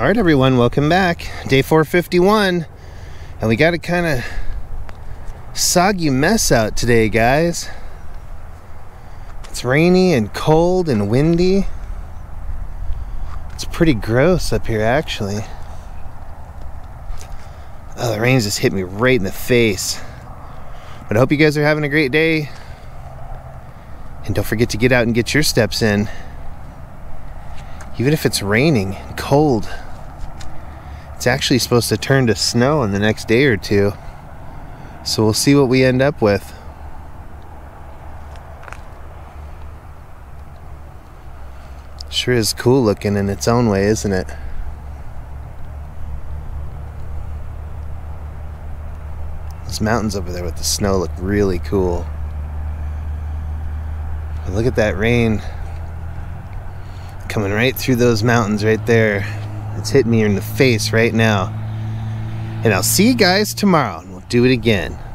All right, everyone, welcome back. Day 451, and we got a kind of soggy mess out today, guys. It's rainy and cold and windy. It's pretty gross up here, actually. Oh, the rain just hit me right in the face. But I hope you guys are having a great day. And don't forget to get out and get your steps in. Even if it's raining and cold, it's actually supposed to turn to snow in the next day or two. So we'll see what we end up with. Sure is cool looking in its own way, isn't it? Those mountains over there with the snow look really cool. But look at that rain coming right through those mountains right there. It's hitting me in the face right now. And I'll see you guys tomorrow, and we'll do it again.